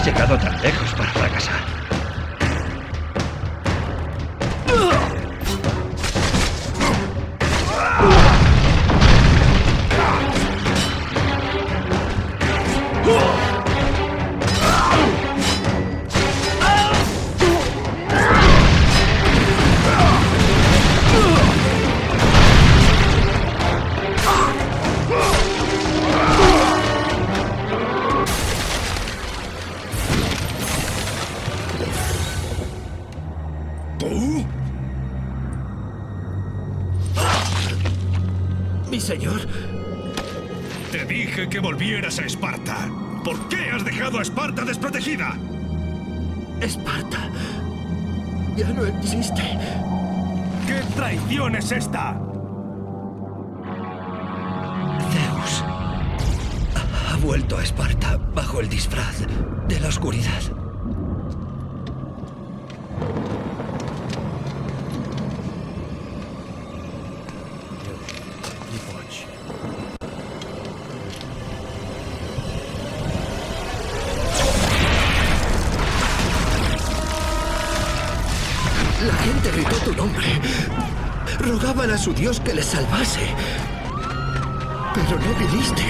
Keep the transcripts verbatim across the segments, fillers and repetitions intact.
he llegado tan lejos para fracasar. Señor, te dije que volvieras a Esparta. ¿Por qué has dejado a Esparta desprotegida? Esparta ya no existe. ¿Qué traición es esta? Zeus ha vuelto a Esparta bajo el disfraz de la oscuridad. La gente gritó tu nombre. Rogaban a su dios que les salvase. Pero no viniste.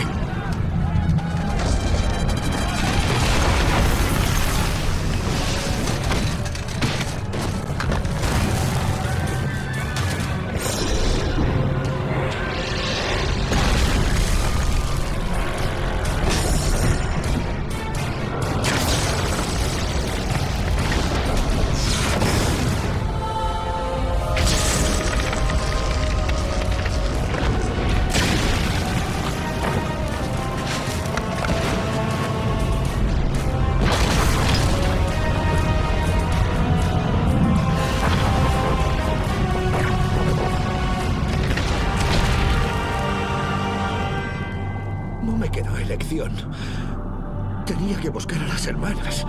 Tenía que buscar a las hermanas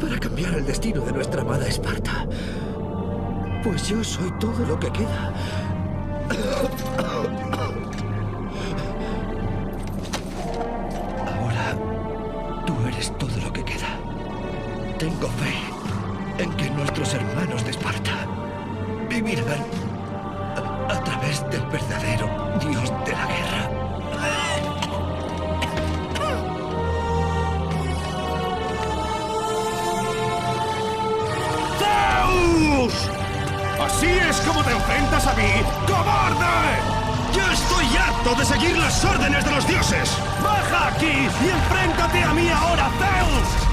para cambiar el destino de nuestra amada Esparta. Pues yo soy todo lo que queda. Ahora tú eres todo lo que queda. Tengo fe en que nuestros hermanos de Esparta vivirán a, a través del verdadero dios de la guerra. ¡Así es como te enfrentas a mí, cobarde! ¡Yo estoy harto de seguir las órdenes de los dioses! ¡Baja aquí y enfréntate a mí ahora, Zeus!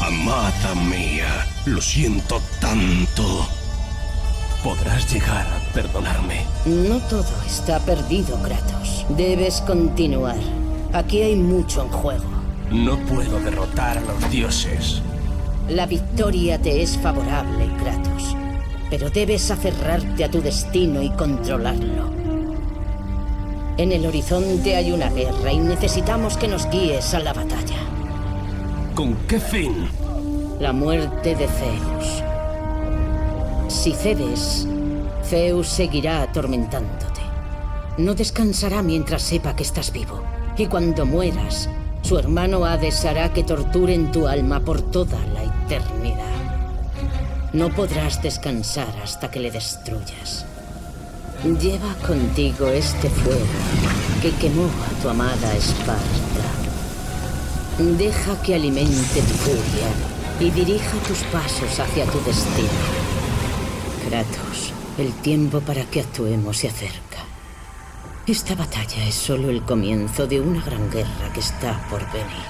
Amada mía, lo siento tanto. ¿Podrás llegar a perdonarme? No todo está perdido, Kratos. Debes continuar. Aquí hay mucho en juego. No puedo derrotar a los dioses. La victoria te es favorable, Kratos. Pero debes aferrarte a tu destino y controlarlo. En el horizonte hay una guerra y necesitamos que nos guíes a la batalla. ¿Con qué fin? La muerte de Zeus. Si cedes, Zeus seguirá atormentándote. No descansará mientras sepa que estás vivo. Y cuando mueras, su hermano Hades hará que torturen tu alma por toda la eternidad. No podrás descansar hasta que le destruyas. Lleva contigo este fuego que quemó a tu amada Esparta. Deja que alimente tu furia y dirija tus pasos hacia tu destino. Kratos, el tiempo para que actuemos se acerca. Esta batalla es solo el comienzo de una gran guerra que está por venir.